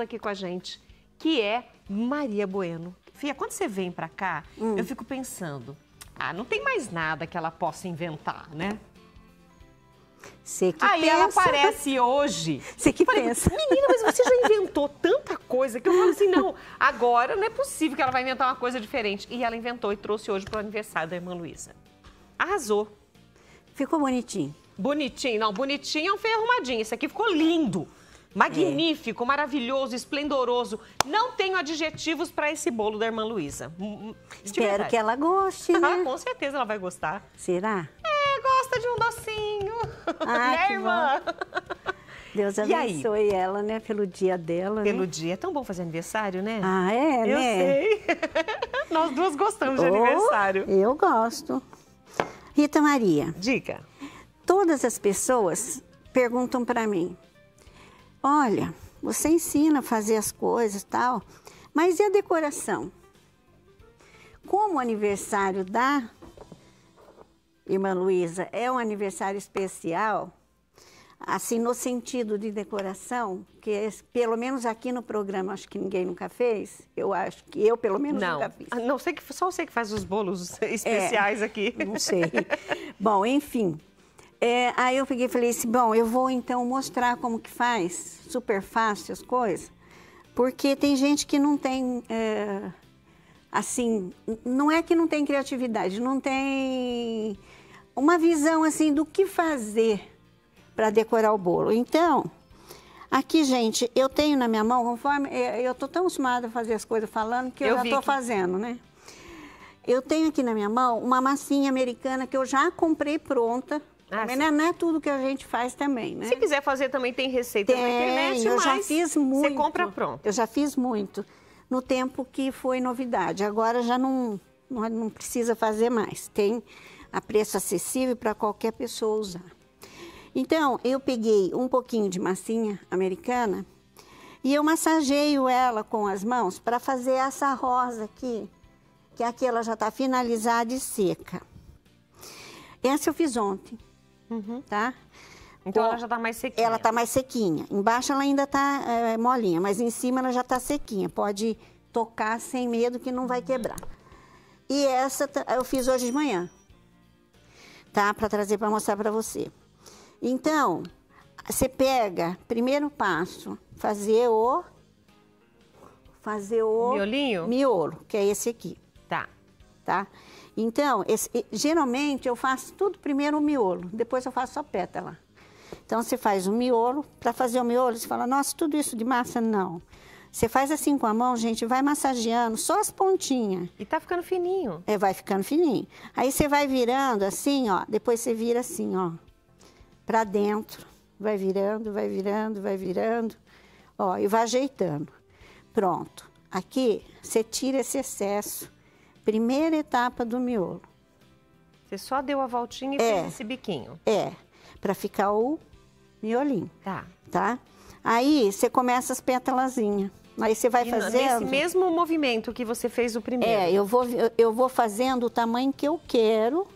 aqui com a gente, que é Maria Bueno. Fia, quando você vem pra cá, eu fico pensando, não tem mais nada que ela possa inventar, né? Você que pensa. Ela aparece hoje. Você que pensa. Menina, mas você já inventou tanta coisa que eu falo assim, não, agora não é possível que ela vai inventar uma coisa diferente. E ela inventou e trouxe hoje pro aniversário da Emanuíza. Arrasou. Ficou bonitinho. Bonitinho, não, bonitinho foi arrumadinho. Isso aqui ficou lindo. Magnífico, maravilhoso, esplendoroso. Não tenho adjetivos para esse bolo da irmã Luísa. Espero que ela goste, né? Com certeza ela vai gostar. Será? É, gosta de um docinho. Ai, né, irmã? Bom. Deus abençoe ela, né? Pelo dia dela, né? Pelo dia. É tão bom fazer aniversário, né? Ah, é, eu né? Eu sei. Nós duas gostamos de aniversário. Eu gosto. Rita Maria. Diga. Todas as pessoas perguntam para mim, olha, você ensina a fazer as coisas e tal, mas e a decoração? Como o aniversário da irmã Luísa é um aniversário especial, assim, no sentido de decoração, que é, pelo menos aqui no programa, acho que ninguém nunca fez, eu acho que eu, pelo menos, nunca fiz. Não, sei que, só você que faz os bolos especiais aqui. Não sei. Bom, enfim. Aí eu peguei e falei assim, bom, eu vou então mostrar como que faz, super fácil as coisas, porque tem gente que não tem, assim, não é que não tem criatividade, não tem uma visão, assim, do que fazer para decorar o bolo. Então, aqui, gente, eu tenho na minha mão, conforme, eu estou tão acostumada a fazer as coisas falando que eu já estou fazendo, né? Eu tenho aqui na minha mão uma massinha americana que eu já comprei pronta. Mas não é tudo que a gente faz também, né? Se quiser fazer também tem receita na internet, eu já fiz muito. Você compra pronto. Eu já fiz muito, no tempo que foi novidade. Agora já não precisa fazer mais. Tem a preço acessível para qualquer pessoa usar. Então, eu peguei um pouquinho de massinha americana e eu massageio ela com as mãos para fazer essa rosa aqui, que aqui ela já está finalizada e seca. Essa eu fiz ontem. Tá? Então ela já tá mais sequinha. Ela tá mais sequinha. Embaixo ela ainda tá molinha, mas em cima ela já tá sequinha. Pode tocar sem medo que não vai quebrar. E essa eu fiz hoje de manhã, tá? Pra trazer pra mostrar pra você. Então, você pega, primeiro passo, fazer o miolinho? Miolo, que é esse aqui. Tá? Então, geralmente eu faço tudo primeiro o miolo, depois eu faço só pétala. Então, você faz o miolo, para fazer o miolo, você fala, nossa, tudo isso de massa? Não. Você faz assim com a mão, gente, vai massageando, só as pontinhas. E tá ficando fininho. Vai ficando fininho. Aí você vai virando assim, ó, depois você vira assim, ó, pra dentro. Vai virando, vai virando, vai virando, ó, e vai ajeitando. Pronto. Aqui, você tira esse excesso. Primeira etapa do miolo. Você só deu a voltinha e fez esse biquinho. Pra ficar o miolinho. Tá? Aí você começa as pétalazinhas. Aí você vai fazendo... Nesse mesmo movimento que você fez o primeiro. Eu vou fazendo o tamanho que eu quero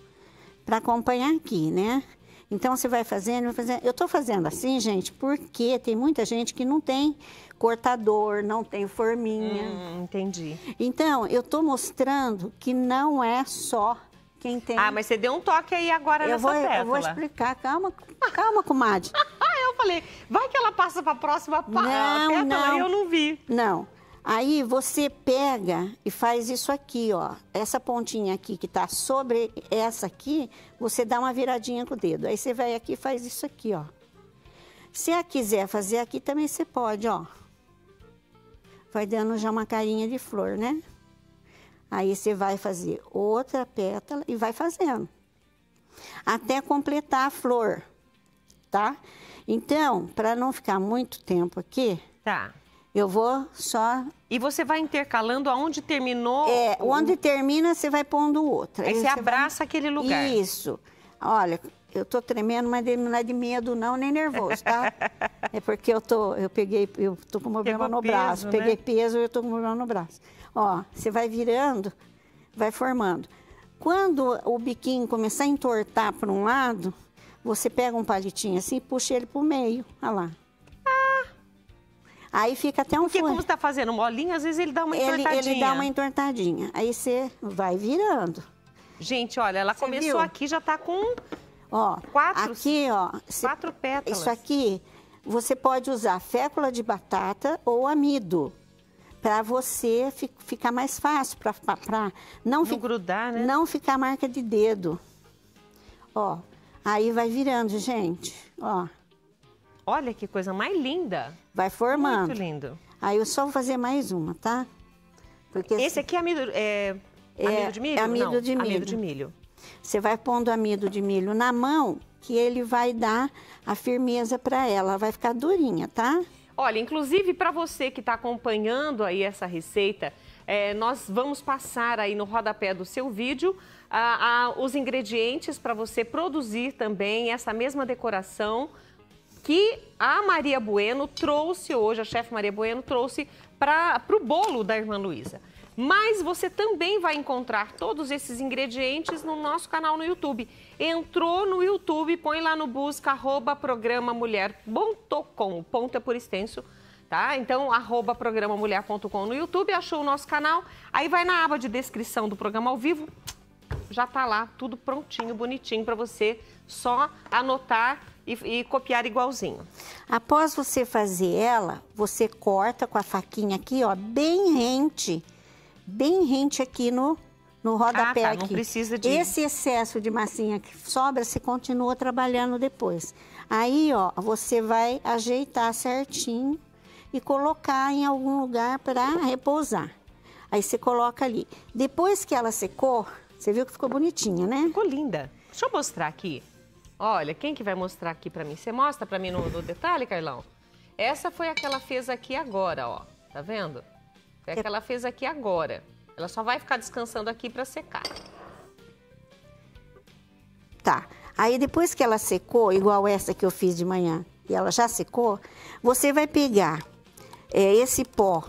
pra acompanhar aqui, né? Então você vai fazendo, Eu tô fazendo assim, gente, porque tem muita gente que não tem cortador, não tem forminha. Entendi. Então, eu tô mostrando que não é só quem tem... mas você deu um toque aí agora nessa pétala. Eu vou explicar. Calma, comadre. Eu falei, vai que ela passa pra próxima pétala, não. Eu não vi. Não. Aí você pega e faz isso aqui, ó. Essa pontinha aqui que tá sobre essa aqui, você dá uma viradinha com o dedo. Aí você vai aqui e faz isso aqui, ó. Se ela quiser fazer aqui também você pode, ó. Vai dando já uma carinha de flor, né? Aí você vai fazer outra pétala e vai fazendo. Até completar a flor, tá? Então, pra não ficar muito tempo aqui... Tá. Eu vou só... E você vai intercalando aonde terminou... Onde termina, você vai pondo outra. Aí você abraça aquele lugar. Isso. Olha, eu tô tremendo, mas não é de medo não, nem nervoso, tá? É porque eu tô com problema no braço. Peguei peso, eu tô com problema no braço. Ó, você vai virando, vai formando. Quando o biquinho começar a entortar para um lado, você pega um palitinho assim e puxa ele pro meio. Olha lá. Aí fica até um forno. Porque como está fazendo molinho, às vezes ele dá uma entortadinha. Ele dá uma entortadinha. Aí você vai virando. Gente, olha, ela começou aqui, já está com quatro pétalas. Isso aqui, você pode usar fécula de batata ou amido, para você ficar mais fácil, para não grudar, né? Não ficar marca de dedo. Ó, aí vai virando, gente, ó. Olha que coisa mais linda. Vai formando. Muito lindo. Aí eu só vou fazer mais uma, tá? Porque esse aqui é amido... Amido de milho? É amido, de milho. Amido de milho. Você vai pondo amido de milho na mão, que ele vai dar a firmeza para ela. Vai ficar durinha, tá? Olha, inclusive para você que está acompanhando aí essa receita, nós vamos passar aí no rodapé do seu vídeo os ingredientes para você produzir também essa mesma decoração que a Maria Bueno trouxe hoje, a chefe Maria Bueno trouxe para o bolo da irmã Luísa. Mas você também vai encontrar todos esses ingredientes no nosso canal no YouTube. Entrou no YouTube, põe lá no busca, @programamulher.com, ponto é por extenso, tá? Então, @programamulher.com no YouTube, achou o nosso canal, aí vai na aba de descrição do programa ao vivo, já tá lá, tudo prontinho, bonitinho para você, só anotar e copiar igualzinho. Após você fazer ela, você corta com a faquinha aqui, ó, bem rente aqui no rodapé. Não precisa de... Esse excesso de massinha que sobra, você continua trabalhando depois. Aí, ó, você vai ajeitar certinho e colocar em algum lugar para repousar. Aí você coloca ali. Depois que ela secou, você viu que ficou bonitinha, né? Ficou linda. Deixa eu mostrar aqui. Olha, quem que vai mostrar aqui para mim? Você mostra para mim no detalhe, Carlão? Essa foi a que ela fez aqui agora, ó. Tá vendo? É que ela fez aqui agora. Ela só vai ficar descansando aqui para secar. Tá. Aí depois que ela secou, igual essa que eu fiz de manhã, e ela já secou, você vai pegar esse pó.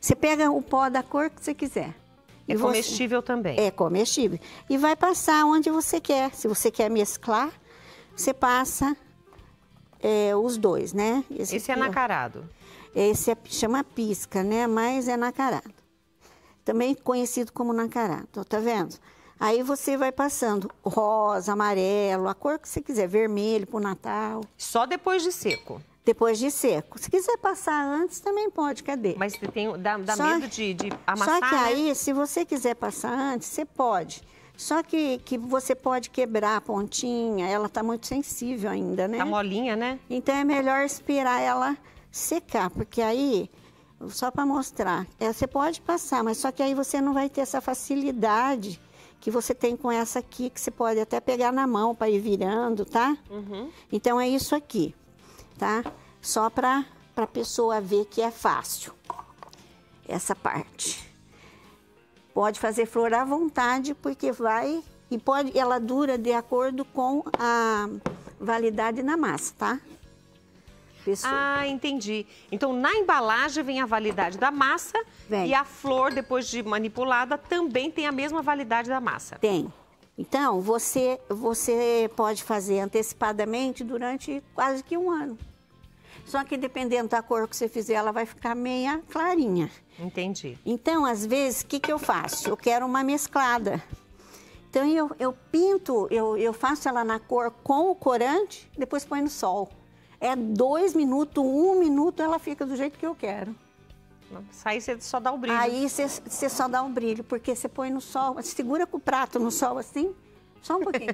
Você pega o pó da cor que você quiser. É comestível também. É comestível. E vai passar onde você quer. Se você quer mesclar, você passa os dois, né? Esse é nacarado. Esse chama pisca, né? Mas é nacarado. Também conhecido como nacarado, tá vendo? Aí você vai passando rosa, amarelo, a cor que você quiser, vermelho pro Natal. Só depois de seco? Depois de seco. Se quiser passar antes, também pode, cadê? Mas dá medo de amassar, só que aí, né? Se você quiser passar antes, você pode. Só que você pode quebrar a pontinha, ela tá muito sensível ainda, né? Tá molinha, né? Então é melhor esperar ela secar, porque aí, só para mostrar, você pode passar, mas só que aí você não vai ter essa facilidade que você tem com essa aqui, que você pode até pegar na mão para ir virando, tá? Uhum. Então é isso aqui, tá? Só para a pessoa ver que é fácil, essa parte. Pode fazer flor à vontade, porque vai... E pode, ela dura de acordo com a validade na massa, tá? Pessoa. Ah, entendi. Então, na embalagem vem a validade da massa e a flor, depois de manipulada, também tem a mesma validade da massa. Tem. Então, você pode fazer antecipadamente durante quase que um ano. Só que dependendo da cor que você fizer, ela vai ficar meia clarinha. Entendi. Então, às vezes, o que eu faço? Eu quero uma mesclada. Então, eu pinto, eu faço ela na cor com o corante, depois põe no sol. É 2 minutos, 1 minuto, ela fica do jeito que eu quero. Nossa, aí você só dá o brilho. Aí você só dá o brilho, porque você põe no sol, segura com o prato no sol assim, só um pouquinho.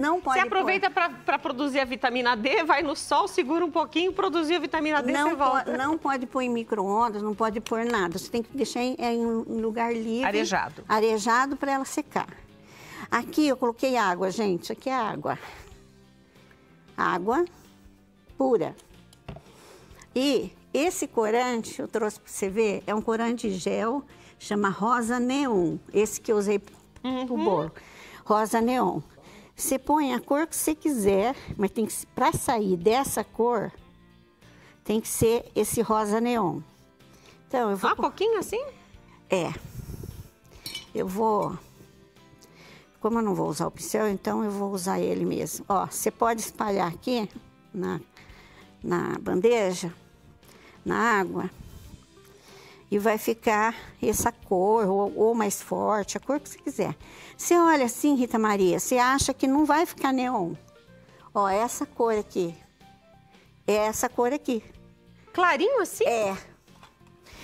Não pode. Você aproveita para produzir a vitamina D, vai no sol, segura um pouquinho, produzir a vitamina D, você volta. Não pode pôr em micro-ondas, não pode pôr nada. Você tem que deixar em um lugar livre. Arejado. Arejado para ela secar. Aqui eu coloquei água, gente. Aqui é água. Água pura. E esse corante, eu trouxe para você ver, é um corante gel, chama rosa neon. Esse que eu usei pro bolo. Rosa neon. Você põe a cor que você quiser, mas tem que, para sair dessa cor, tem que ser esse rosa neon. Então, eu vou... Ah, pouquinho assim? É. Eu vou... Como eu não vou usar o pincel, então eu vou usar ele mesmo. Ó, você pode espalhar aqui na bandeja na água. E vai ficar essa cor, ou mais forte, a cor que você quiser. Você olha assim, Rita Maria, você acha que não vai ficar neon. Ó, essa cor aqui. É essa cor aqui. Clarinho assim? É.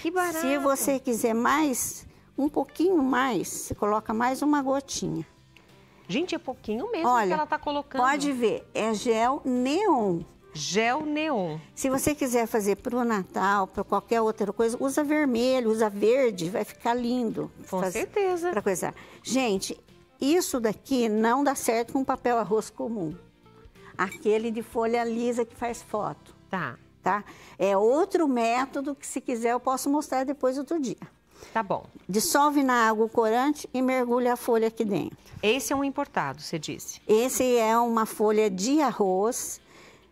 Que barato. Se você quiser mais, um pouquinho mais, você coloca mais uma gotinha. Gente, é pouquinho mesmo. Olha, que ela tá colocando. Pode ver, é gel neon. Gel neon. Se você quiser fazer pro Natal, para qualquer outra coisa, usa vermelho, usa verde, vai ficar lindo. Com certeza. Pra coisa. Gente, isso daqui não dá certo com papel arroz comum. Aquele de folha lisa que faz foto. Tá. Tá? É outro método que, se quiser, eu posso mostrar depois outro dia. Tá bom. Dissolve na água o corante e mergulha a folha aqui dentro. Esse é um importado, você disse? Esse é uma folha de arroz,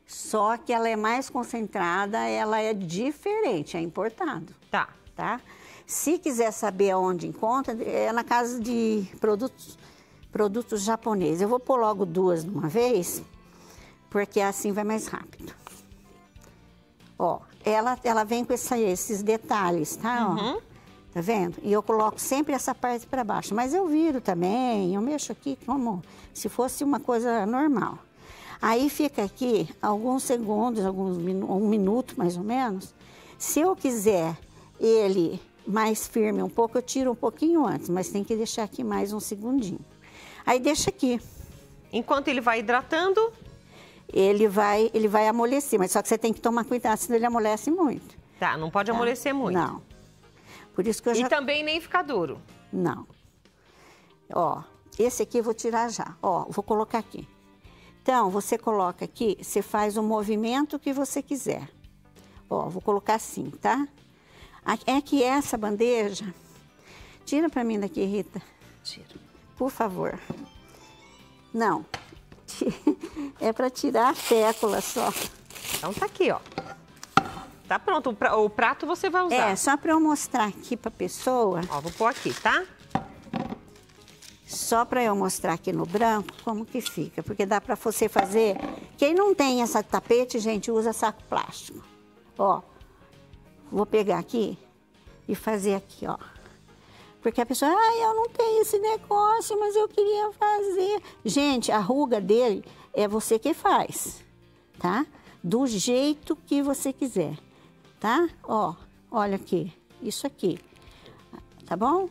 só que ela é mais concentrada, ela é diferente, é importado. Tá. Tá? Se quiser saber onde encontra, é na casa de produtos japoneses. Eu vou pôr logo duas de uma vez, porque assim vai mais rápido. Ó, ela vem com esses detalhes, tá? Uhum. Ó, tá vendo? E eu coloco sempre essa parte para baixo. Mas eu viro também, eu mexo aqui como se fosse uma coisa normal. Aí fica aqui alguns segundos, um minuto mais ou menos. Se eu quiser ele mais firme um pouco, eu tiro um pouquinho antes. Mas tem que deixar aqui mais um segundinho. Aí deixa aqui. Enquanto ele vai hidratando... Ele vai amolecer, mas só que você tem que tomar cuidado, senão ele amolece muito. Tá, não pode amolecer muito. Não. Por isso que eu já... E também nem ficar duro. Não. Ó, esse aqui eu vou tirar já. Ó, vou colocar aqui. Então, você coloca aqui, você faz o movimento que você quiser. Ó, vou colocar assim, tá? É que essa bandeja... Tira pra mim daqui, Rita. Tira. Por favor. Não. É para tirar a fécula só. Então tá aqui, ó. Tá pronto, o prato você vai usar. É, só para eu mostrar aqui pra pessoa. Ó, vou pôr aqui, tá? Só para eu mostrar aqui no branco como que fica, porque dá para você fazer... Quem não tem essa tapete, gente, usa saco plástico. Ó, vou pegar aqui e fazer aqui, ó. Porque a pessoa, eu não tenho esse negócio, mas eu queria fazer. Gente, a ruga dele é você que faz, tá? Do jeito que você quiser, tá? Ó, olha aqui, isso aqui, tá bom?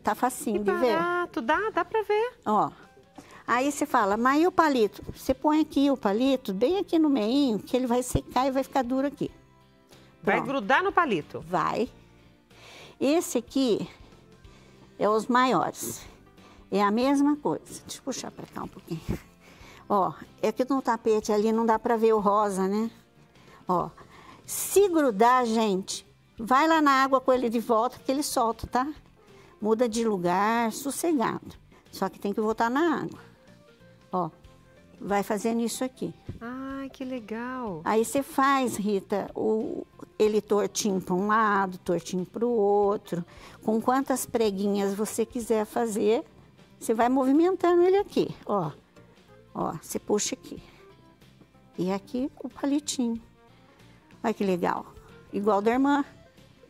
Tá facinho de ver. Dá pra ver. Ó, aí você fala, mas e o palito? Você põe aqui o palito, bem aqui no meinho, que ele vai secar e vai ficar duro aqui. Pronto. Vai grudar no palito? Vai. Esse aqui... É os maiores. É a mesma coisa. Deixa eu puxar para cá um pouquinho. Ó, é que no tapete ali não dá para ver o rosa, né? Ó, se grudar, gente, vai lá na água com ele de volta que ele solta, tá? Muda de lugar, sossegado. Só que tem que voltar na água. Ó, vai fazendo isso aqui. Ai, que legal. Aí você faz, Rita, ele tortinho para um lado, tortinho para o outro. Com quantas preguinhas você quiser fazer, você vai movimentando ele aqui, ó. Ó, você puxa aqui. E aqui o palitinho. Olha que legal. Igual da irmã,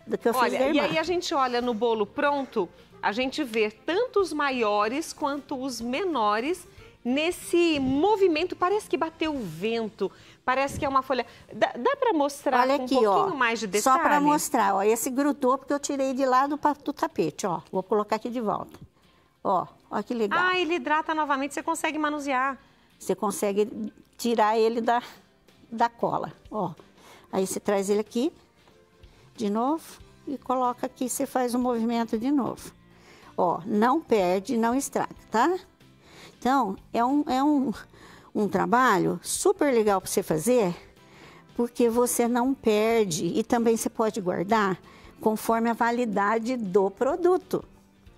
do que eu fiz da irmã. Olha, e aí a gente olha no bolo pronto, a gente vê tanto os maiores quanto os menores. Nesse movimento, parece que bateu o vento, parece que é uma folha... Dá para mostrar aqui, um pouquinho ó, mais de detalhe? Só para mostrar, ó, esse grudou porque eu tirei de lá do tapete, ó. Vou colocar aqui de volta. Ó, ó que legal. Ah, ele hidrata novamente, você consegue manusear. Você consegue tirar ele da cola, ó. Aí você traz ele aqui, de novo, e coloca aqui, você faz o movimento de novo. Ó, não perde, não estraga, tá? Então, é um trabalho super legal para você fazer, porque você não perde e também você pode guardar conforme a validade do produto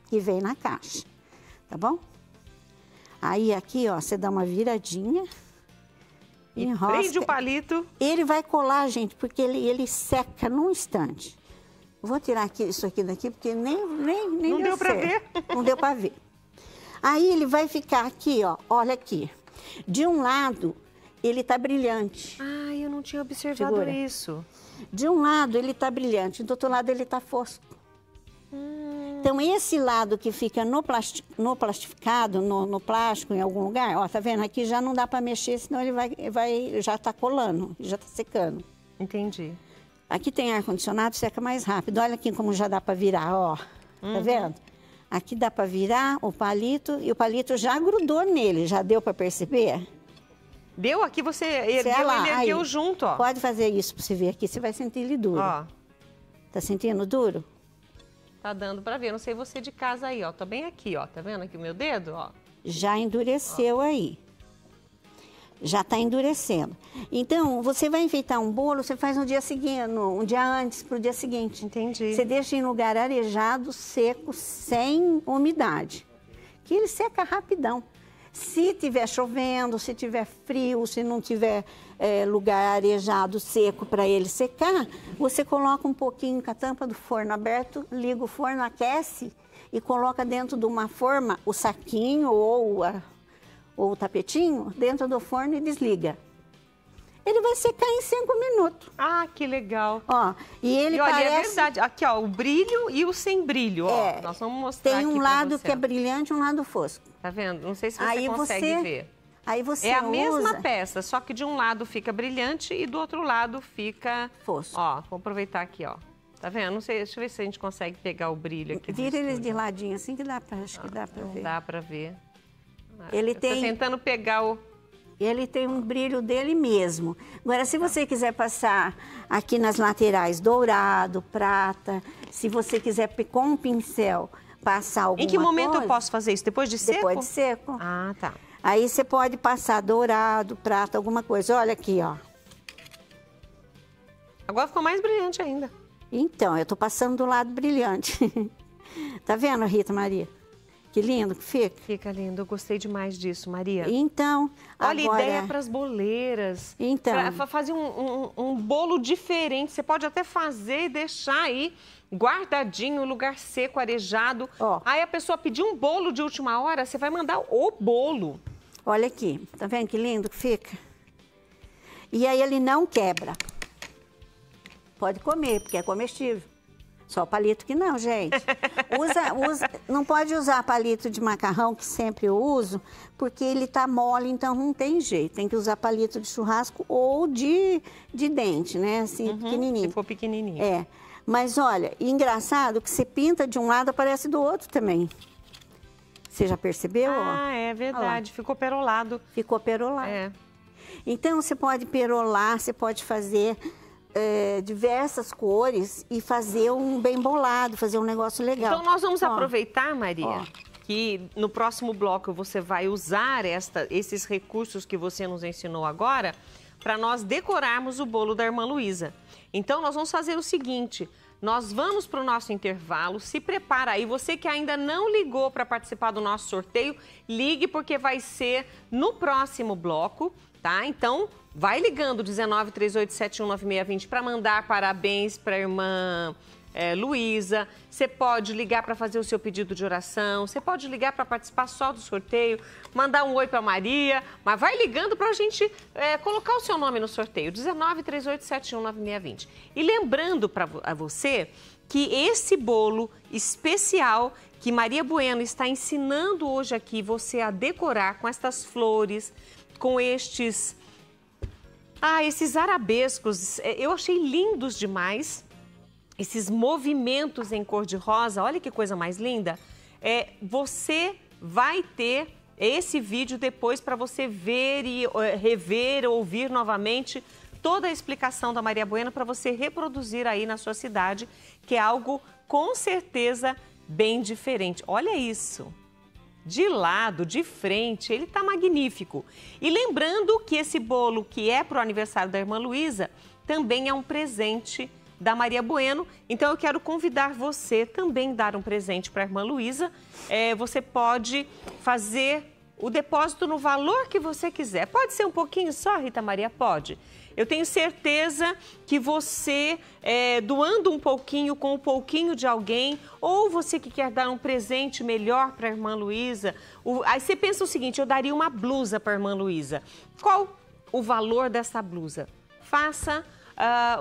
que vem na caixa, tá bom? Aí aqui, ó, você dá uma viradinha, enrosca. Prende o palito. Ele vai colar, gente, porque ele seca num instante. Vou tirar aqui, isso aqui daqui, porque nem não deu para ver. Não deu para ver. Aí ele vai ficar aqui, ó, olha aqui. De um lado, ele tá brilhante. Ah, eu não tinha observado isso. de um lado ele está brilhante, do outro lado ele está fosco. Então, esse lado que fica no plástico, em algum lugar, ó, tá vendo? Aqui já não dá para mexer, senão ele já tá colando, já tá secando. Entendi. Aqui tem ar-condicionado, seca mais rápido. Olha aqui como já dá para virar, ó. Uhum. Tá vendo? Aqui dá para virar o palito, e o palito já grudou nele, já deu para perceber? Deu? Aqui você ergueu, ele ergueu aí, junto, ó. Pode fazer isso para você ver aqui, você vai sentir ele duro. Ó. Tá sentindo duro? Tá dando pra ver, não sei você de casa aí, ó, tá bem aqui, ó, tá vendo aqui o meu dedo, ó? Já endureceu, ó. Aí. Já tá endurecendo. Então, você vai enfeitar um bolo, você faz no dia seguinte, um dia antes pro dia seguinte. Entendi. Você deixa em lugar arejado, seco, sem umidade, que ele seca rapidão. Se tiver chovendo, se tiver frio, se não tiver lugar arejado, seco para ele secar, você coloca um pouquinho com a tampa do forno aberto, liga o forno, aquece e coloca dentro de uma forma o saquinho ou o tapetinho dentro do forno e desliga. Ele vai secar em 5 minutos. Ah, que legal. Ó, e ele olha, é verdade. Aqui, ó, o brilho e o sem brilho, ó. Nós vamos mostrar aqui. Tem um lado que é brilhante e um lado fosco. Tá vendo? Não sei se você consegue ver. Aí você usa... É a mesma peça, só que de um lado fica brilhante e do outro lado fica... fosco. Ó, vou aproveitar aqui, ó. Tá vendo? Não sei, deixa eu ver se a gente consegue pegar o brilho aqui. Vira ele de ladinho, assim que dá pra... Acho que dá pra ver. Não dá pra ver. Ele tem... Tô tentando pegar o... Ele tem um brilho dele mesmo. Agora, se você quiser passar aqui nas laterais dourado, prata, se você quiser com um pincel passar alguma coisa... Em que momento eu posso fazer isso? Depois de seco? Depois de seco. Ah, tá. Aí você pode passar dourado, prata, alguma coisa. Olha aqui, ó. Agora ficou mais brilhante ainda. Então, eu tô passando do lado brilhante. Tá vendo, Rita Maria? Que lindo que fica. Fica lindo, eu gostei demais disso, Maria. Então, olha, agora... ideia para as boleiras. Então. Para fazer um bolo diferente. Você pode até fazer e deixar aí guardadinho, lugar seco, arejado. Ó. Aí a pessoa pedir um bolo de última hora, você vai mandar o bolo. Olha aqui, tá vendo que lindo que fica? E aí ele não quebra. Pode comer, porque é comestível. Só palito que não, gente. Não pode usar palito de macarrão, que sempre eu uso, porque ele tá mole, então não tem jeito. Tem que usar palito de churrasco ou de dente, né? Assim, pequenininho. Se for pequenininho. É. Mas olha, engraçado que você pinta de um lado, aparece do outro também. Você já percebeu? Ah, é verdade. Ficou perolado. Ficou perolado. É. Então, você pode perolar, você pode fazer... diversas cores e fazer um bem bolado, fazer um negócio legal. Então nós vamos aproveitar, Maria, que no próximo bloco você vai usar esses recursos que você nos ensinou agora para nós decorarmos o bolo da irmã Luísa. Então nós vamos fazer o seguinte, nós vamos para o nosso intervalo, se prepara aí. Você que ainda não ligou para participar do nosso sorteio, ligue porque vai ser no próximo bloco, tá? Então... vai ligando, 19 38719620, para mandar parabéns para a irmã Luísa. Você pode ligar para fazer o seu pedido de oração, você pode ligar para participar só do sorteio, mandar um oi para Maria, mas vai ligando para a gente colocar o seu nome no sorteio, 19 38719620. E lembrando para você que esse bolo especial que Maria Bueno está ensinando hoje aqui, você a decorar com estas flores, com estes... Ah, esses arabescos, eu achei lindos demais, esses movimentos em cor-de-rosa, olha que coisa mais linda. Você vai ter esse vídeo depois para você ver e rever, ouvir novamente toda a explicação da Maria Bueno para você reproduzir aí na sua cidade, que é algo com certeza bem diferente. Olha isso! De lado, de frente, ele tá magnífico. E lembrando que esse bolo que é pro aniversário da irmã Luísa também é um presente da Maria Bueno. Então eu quero convidar você também a dar um presente para a irmã Luísa. Você pode fazer o depósito no valor que você quiser. Pode ser um pouquinho só, Rita Maria? Pode. Eu tenho certeza que você, doando um pouquinho com um pouquinho de alguém, ou você que quer dar um presente melhor para a irmã Luísa, aí você pensa o seguinte, eu daria uma blusa para a irmã Luísa. Qual o valor dessa blusa? Faça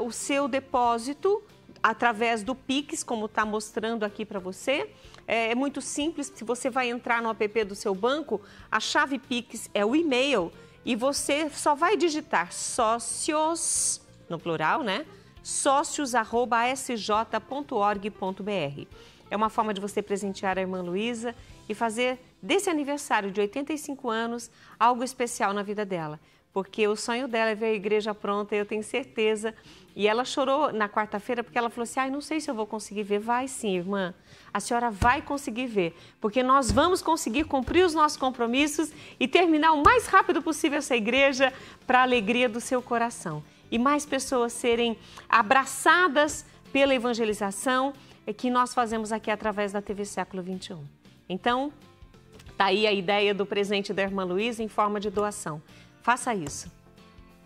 o seu depósito através do Pix, como está mostrando aqui para você. É muito simples, se você vai entrar no app do seu banco, a chave Pix é o e-mail e você só vai digitar sócios, no plural, né? Sócios@sj.org.br. É uma forma de você presentear a irmã Luísa e fazer desse aniversário de 85 anos algo especial na vida dela. Porque o sonho dela é ver a igreja pronta, eu tenho certeza. E ela chorou na quarta-feira porque ela falou assim, não sei se eu vou conseguir ver. Vai sim, irmã. A senhora vai conseguir ver. Porque nós vamos conseguir cumprir os nossos compromissos e terminar o mais rápido possível essa igreja para a alegria do seu coração. E mais pessoas serem abraçadas pela evangelização que nós fazemos aqui através da TV Século XXI. Então, tá aí a ideia do presente da irmã Luísa em forma de doação. Faça isso.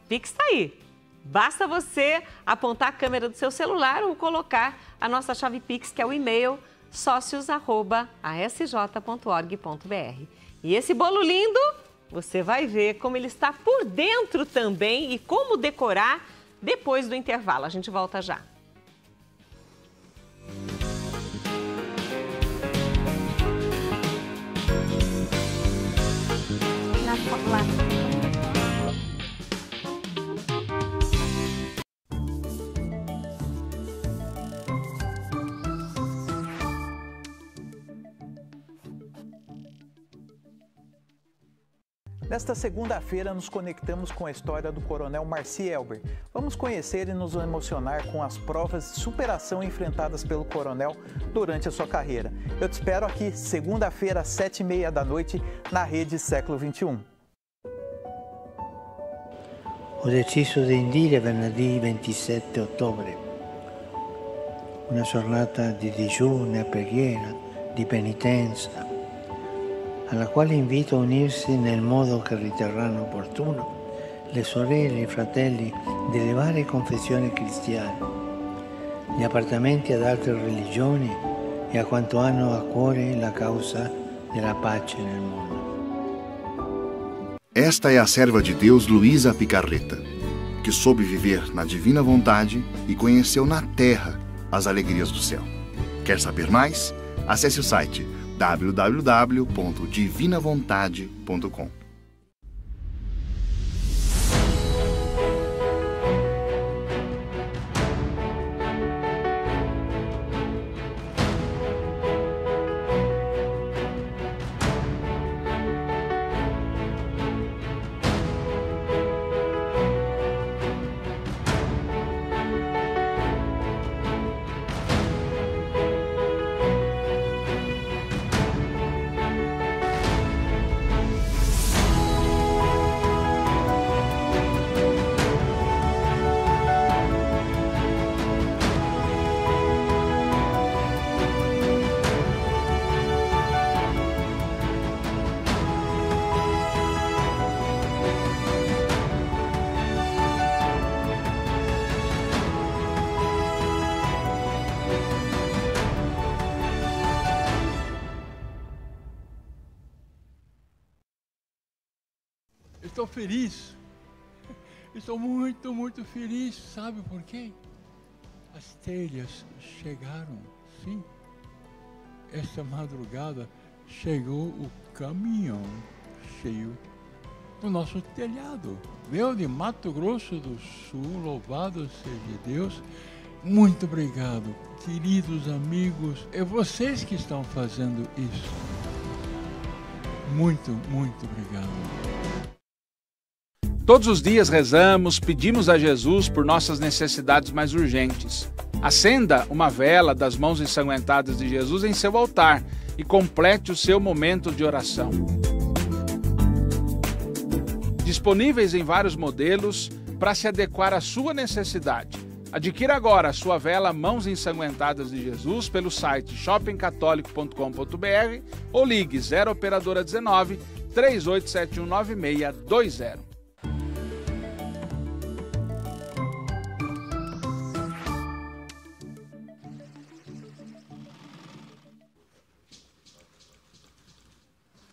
Pix está aí. Basta você apontar a câmera do seu celular ou colocar a nossa chave Pix, que é o e-mail socios@asj.org.br. E esse bolo lindo, você vai ver como ele está por dentro também e como decorar depois do intervalo. A gente volta já. Nesta segunda-feira, nos conectamos com a história do coronel Marci Elber. Vamos conhecer e nos emocionar com as provas de superação enfrentadas pelo coronel durante a sua carreira. Eu te espero aqui, segunda-feira, às 7:30 da noite, na Rede Século XXI. Ho deciso di indire venerdì 27 ottobre, una giornata di digiuno, preghiera, di penitenza, alla quale invito a unirsi nel modo che riterranno opportuno le sorelle e i fratelli delle varie confessioni cristiane, gli appartenenti ad altre religioni e a quanto hanno a cuore la causa della pace nel mondo. Esta é a serva de Deus Luísa Picarreta, que soube viver na divina vontade e conheceu na terra as alegrias do céu. Quer saber mais? Acesse o site www.divinavontade.com. Estou feliz, estou muito feliz, sabe por quê? As telhas chegaram, sim. Esta madrugada chegou o caminhão cheio do nosso telhado. Veio de Mato Grosso do Sul, louvado seja Deus. Muito obrigado, queridos amigos, é vocês que estão fazendo isso. Muito obrigado. Todos os dias rezamos, pedimos a Jesus por nossas necessidades mais urgentes. Acenda uma vela das mãos ensanguentadas de Jesus em seu altar e complete o seu momento de oração. Disponíveis em vários modelos para se adequar à sua necessidade. Adquira agora a sua vela Mãos Ensanguentadas de Jesus pelo site shoppingcatolico.com.br ou ligue 0 operadora 19 38719620.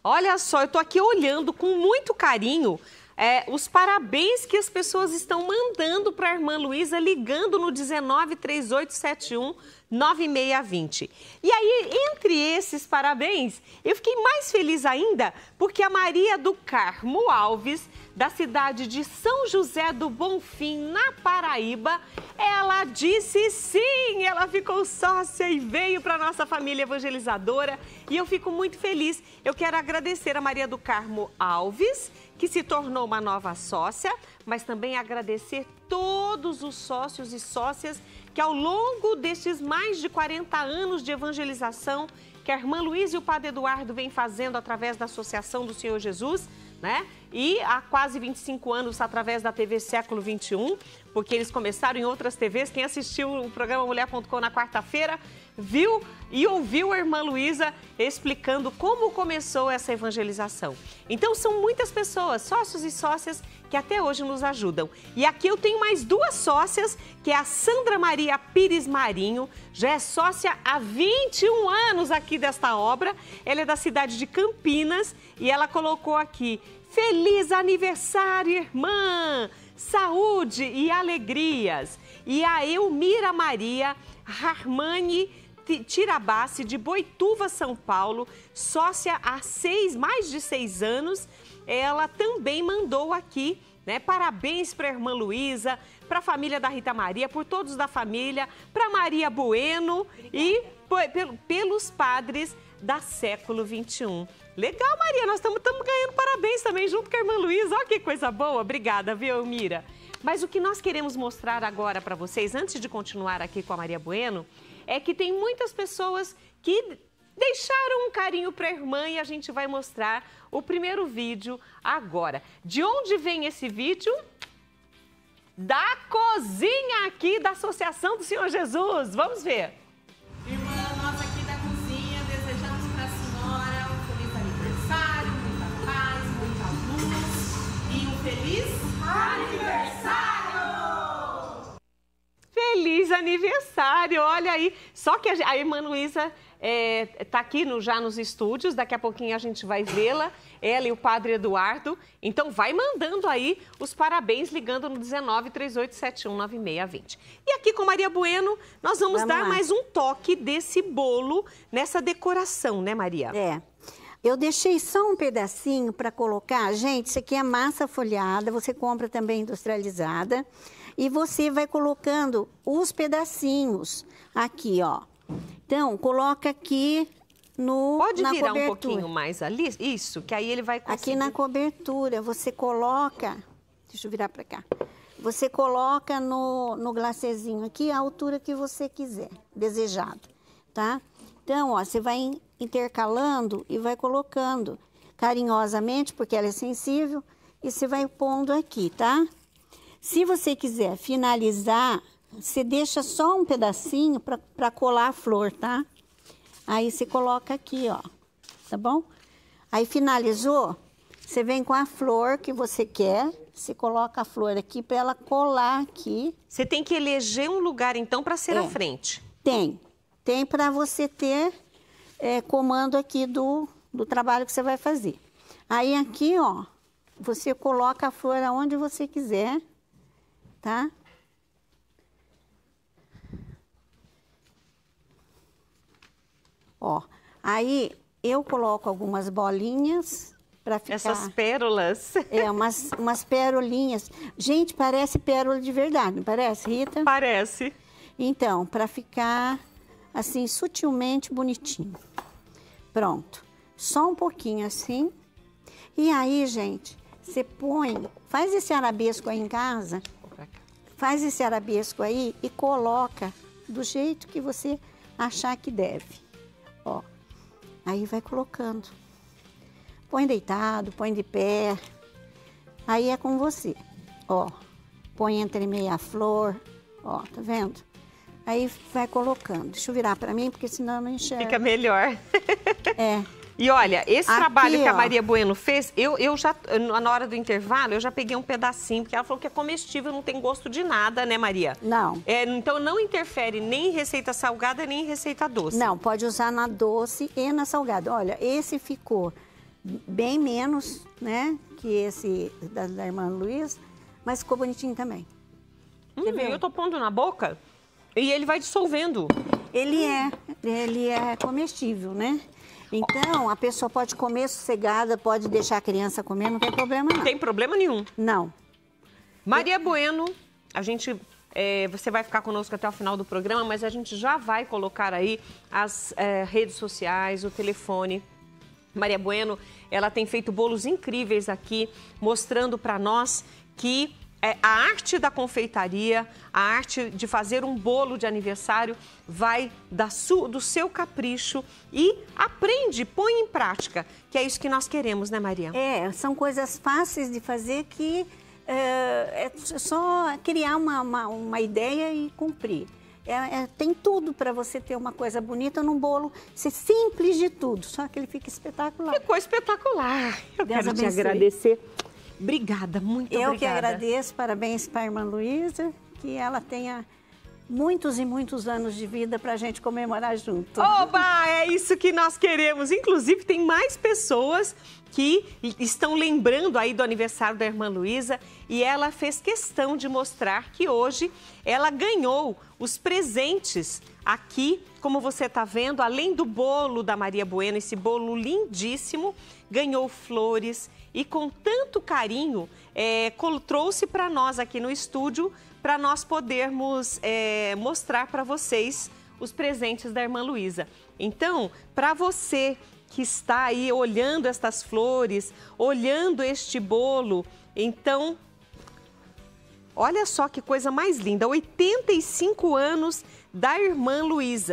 Olha só, eu estou aqui olhando com muito carinho os parabéns que as pessoas estão mandando para a irmã Luísa, ligando no 19 3871 9620. E aí, entre esses parabéns, eu fiquei mais feliz ainda porque a Maria do Carmo Alves, da cidade de São José do Bonfim, na Paraíba, ela disse sim, ela ficou sócia e veio para a nossa família evangelizadora. E eu fico muito feliz. Eu quero agradecer a Maria do Carmo Alves, que se tornou uma nova sócia, mas também agradecer todos os sócios e sócias que ao longo destes mais de 40 anos de evangelização que a irmã Luísa e o padre Eduardo vem fazendo através da Associação do Senhor Jesus, né? E há quase 25 anos através da TV Século XXI, porque eles começaram em outras TVs. Quem assistiu o programamulher.com na quarta-feira viu e ouviu a irmã Luísa explicando como começou essa evangelização. Então são muitas pessoas, sócios e sócias, que até hoje nos ajudam. E aqui eu tenho mais duas sócias, que é a Sandra Maria Pires Marinho, já é sócia há 21 anos aqui desta obra. Ela é da cidade de Campinas e ela colocou aqui: feliz aniversário, irmã! Saúde e alegrias! E a Elmira Maria Harmani Tirabassi, de Boituva, São Paulo, sócia há mais de seis anos, ela também mandou aqui, né? Parabéns para a irmã Luísa, para a família da Rita Maria, por todos da família, para Maria Bueno. Obrigada. E pelos padres da Século XXI. Legal, Maria, nós estamos ganhando parabéns também junto com a irmã Luísa. Olha que coisa boa. Obrigada, viu, Elmira? Mas o que nós queremos mostrar agora para vocês, antes de continuar aqui com a Maria Bueno, é que tem muitas pessoas que deixaram um carinho para a irmã e a gente vai mostrar o primeiro vídeo agora. De onde vem esse vídeo? Da cozinha aqui da Associação do Senhor Jesus. Vamos ver. Feliz aniversário! Olha aí, só que a irmã Luísa tá aqui já nos estúdios, daqui a pouquinho a gente vai vê-la, ela e o padre Eduardo. Então vai mandando aí os parabéns, ligando no 19 3871 9620. E aqui com Maria Bueno, nós vamos dar lá mais um toque desse bolo, nessa decoração, né, Maria? É. Eu deixei só um pedacinho para colocar. Gente, isso aqui é massa folhada, você compra também industrializada. E você vai colocando os pedacinhos aqui, ó. Então, coloca aqui no... Pode virar cobertura um pouquinho mais ali? Isso, que aí ele vai conseguir... Aqui na cobertura, você coloca... Deixa eu virar para cá. Você coloca no glacezinho aqui a altura que você quiser, desejado, tá? Então, ó, você vai intercalando e vai colocando carinhosamente, porque ela é sensível, e você vai pondo aqui, tá? Se você quiser finalizar, você deixa só um pedacinho para colar a flor, tá? Aí você coloca aqui, ó, tá bom? Aí finalizou, você vem com a flor que você quer, você coloca a flor aqui para ela colar aqui. Você tem que eleger um lugar, então, para ser à frente. Tem. Tem para você ter comando aqui do trabalho que você vai fazer. Aí aqui, ó, você coloca a flor aonde você quiser, tá? Ó, aí eu coloco algumas bolinhas para ficar... Essas pérolas. É, umas pérolinhas. Gente, parece pérola de verdade, não parece, Rita? Parece. Então, para ficar assim, sutilmente bonitinho. Pronto. Só um pouquinho assim. E aí, gente, você põe... Faz esse arabesco aí em casa. Faz esse arabesco aí e coloca do jeito que você achar que deve. Ó, aí vai colocando. Põe deitado, põe de pé. Aí é com você. Ó, põe entre meia a flor. Ó, tá vendo? Aí vai colocando. Deixa eu virar pra mim, porque senão eu não enxergo. Fica melhor. É. E olha, esse aqui, trabalho que a Maria Bueno fez, eu já, na hora do intervalo, eu já peguei um pedacinho, porque ela falou que é comestível, não tem gosto de nada, né, Maria? Não. É, então, não interfere nem em receita salgada, nem em receita doce. Não, pode usar na doce e na salgada. Olha, esse ficou bem menos, né, que esse da irmã Luísa, mas ficou bonitinho também. Eu tô pondo na boca e ele vai dissolvendo. Ele é comestível, né? Então, a pessoa pode comer sossegada, pode deixar a criança comer, não tem problema não. Não tem problema nenhum. Não. Maria Bueno, a gente... você vai ficar conosco até o final do programa, mas a gente já vai colocar aí as redes sociais, o telefone. Maria Bueno, ela tem feito bolos incríveis aqui, mostrando para nós que a arte da confeitaria, a arte de fazer um bolo de aniversário vai do seu capricho e aprende, põe em prática, que é isso que nós queremos, né, Maria? São coisas fáceis de fazer que... é só criar uma ideia e cumprir. Tem tudo para você ter uma coisa bonita num bolo, ser simples de tudo, só que ele fica espetacular. Ficou espetacular. Eu quero te agradecer. Obrigada, muito obrigada. Eu que agradeço, parabéns para a irmã Luísa, que ela tenha muitos e muitos anos de vida para a gente comemorar junto. Oba, é isso que nós queremos. Inclusive, tem mais pessoas que estão lembrando aí do aniversário da irmã Luísa e ela fez questão de mostrar que hoje ela ganhou os presentes aqui, como você está vendo, além do bolo da Maria Bueno, esse bolo lindíssimo, ganhou flores e com tanto carinho trouxe para nós aqui no estúdio para nós podermos mostrar para vocês os presentes da irmã Luísa. Então, para você que está aí olhando estas flores, olhando este bolo, então, olha só que coisa mais linda, 85 anos da irmã Luísa.